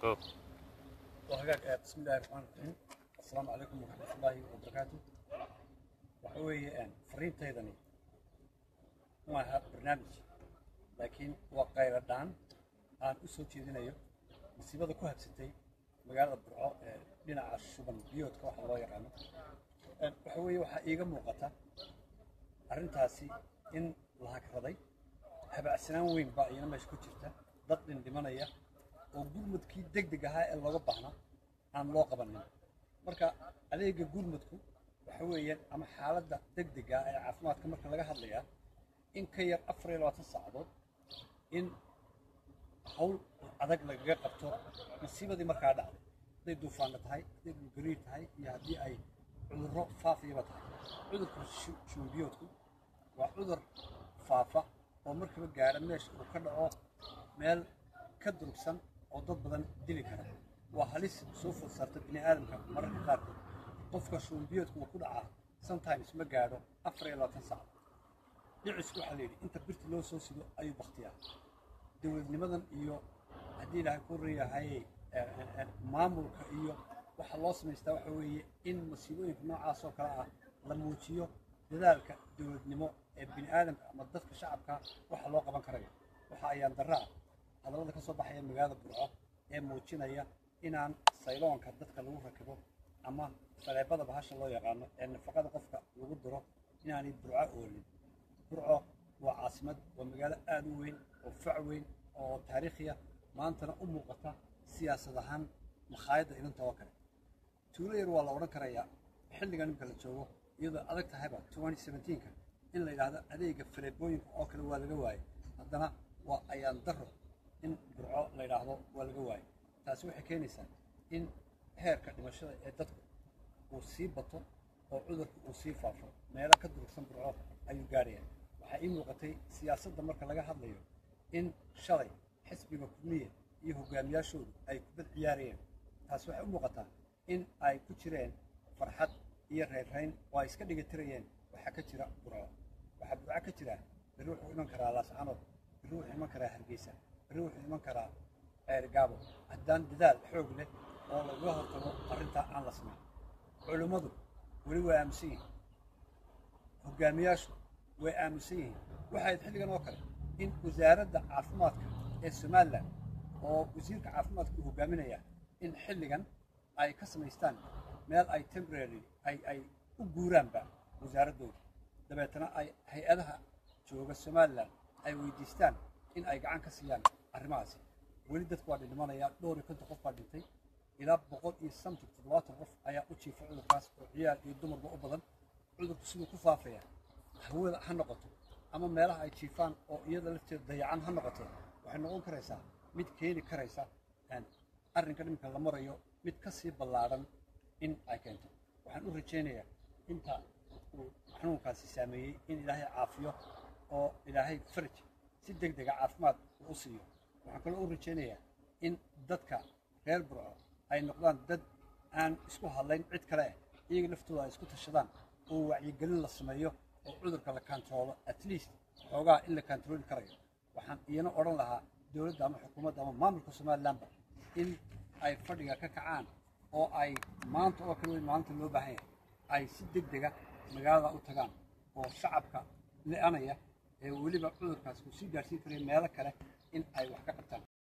كوب. وهكاك بسم الله الرحمن الرحيم. السلام عليكم ورحمة الله وبركاته. وحوي أن فريم تيدني. ما هذا برنامج لكن واقعي ردان. أنا أسوي شيء ذي نيو. مصيبة ذكوها بستي. مجال البرع لنا عشوبان بيوت كوح الله يرحمه. وحوي وحقيقة موقتها. أرنتاسي إن الله كرضي. هبقى السنة وين باقي أنا مش كتشرته. ضد اندمانية. وجودمتكي دقدقها اللي وضحنا عن لاقبا منه. مركا عليك جودمتكو حويا أما حالة دقدقها عفنات كمرك لجها ليه إن كير أفريلات الصعدة إن حول عدق لجها قطر مصيبة دي مركا عدها دي دوفانة هاي دي جريت هاي يهدي أي عذر فافية بتاعي عذر شو بيوتكو وعذر فافة ومركب الجارة مش وكذا مال كدرب سن وضد بدن دليل كلام وحليس بسوف صارت بني آدم كم مرة كارتو قفك شو بيوتك وكل عار sometimes ما جاره أفريلا تنصعب يعيشوا حليلي أنت برت لو سوسي لو أي بختيار دول لماذا إيو هديلها كوريا هاي مامور كإيو وحلاص من استوحوي إن مسيوين في نوع عصاكرة لموتيو لذلك دول نمو بني آدم مضفك شعبك وحلاقة بنكرية وحيان درع هذا هو كسب حياة مجال البرع، موجينا يا إن عن سيلون كدت كلوه ركبوا، أما فلعبنا بهاش الله يقان إن فقد قفك وقدره إن عن البرع أول، برع وعاصمة ومجال آدوين وفعوين وتاريخية ما أنتنا قطع سياسة هم مخايد إن أنت وكره، تولير ولا وركره يا حل جانب كله إذا أردت هبة 2017 كان إلا إذا هذا أديك فلبوين أكل ولا جواي هذانا وأيان درع. إن برعاء لا يلاحظوا والجواي تسويح كنيسة إن هيرك المشروع يدك وصيبته وعذرك وصيفه ما يركض بسم برعاء أي جارية وحقيقة لغتي سياسة دمر كلاجه حضليه إن شري حسب مكمية يهجم يشود أي كبد عيارين تسويح لغته إن أي كتيرين فرحت يرهرين ويسكت لقترين وحكتيرة برعاء وحبرعاء كتيرة بروح المنكر على سعنب بروح المنكر هربيسة روح المنكرة رجابو عدان دذال حقله والله جوهر طبعا قرنته عن لسمه علماءه ولوا أمسيه هجامياش وأمسيه وحيد حلقة نوكر إن وزارة عفماتك السمالة ووزيرك عفماتك هجامينيا إن حلقة أي كسميستان مال أي تمبرالي أي أجوران بقى وزارة دول دبعتنا أي هيئتها جوجا السمالة أي ويدستان إن أي جان كسيان الرماز ولدت قاعدة لمن هي دوري كنت قف قاعدتي إلى بقول السمت الطلوات الرف أي أشي فعل الناس عيال يدمر بقبضن عذر تسمو كفافية هو هنقطه أما ما له أي شيفان أو يذا لفت ضيعان هنقطه وحنا قول كريسة ميت كيل كريسة أن أرن كلام كلام مريو ميت كسي بالعرم إن أي كنت وحنا رجينيا أنت وحنا كاسي سامي إن إلهي عافية أو إلهي فرج سيدك دقة عفمات وأصيله وحكل أوريجينيا إن ضدك غير برع أي نقدان ضد عن إسكوها لين عد كلاه يجلفتوا إسكوت الشدان ويجلل الصمية وعذرك للكنترول أتليست حقا إلا كنترول كريه وحن ينا أورن لها دولة دام حكومة دام ما ملك سماه لامبا إن أي فرقة كعان أو أي مانت أو كلوي مانت اللي بعين أي سيدك دقة مجالا أتقان وشعبك لأنيه ولي بقول لك سيدي سيدي مالك إن أي وحكة قطان